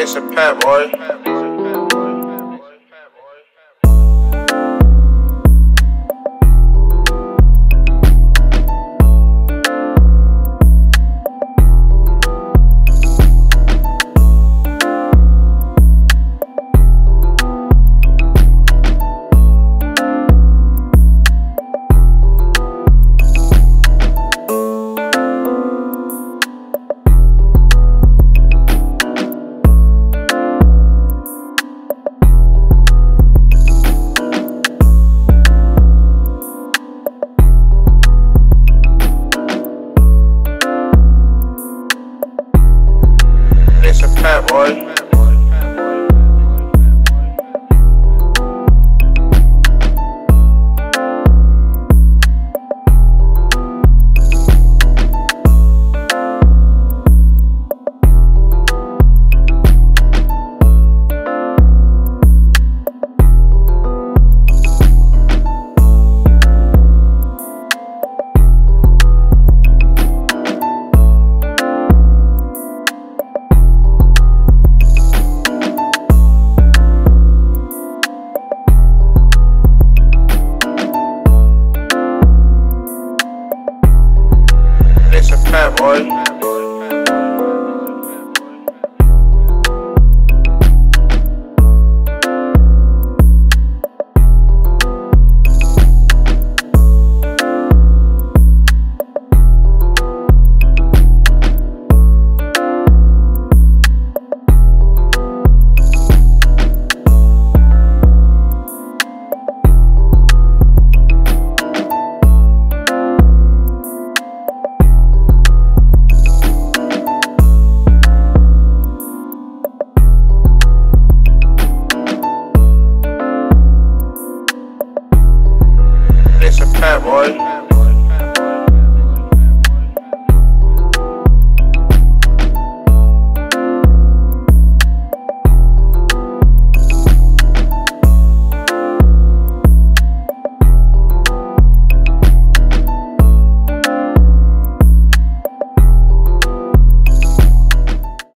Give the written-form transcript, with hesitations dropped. this a pat, boy. Boy. Boy. Boy.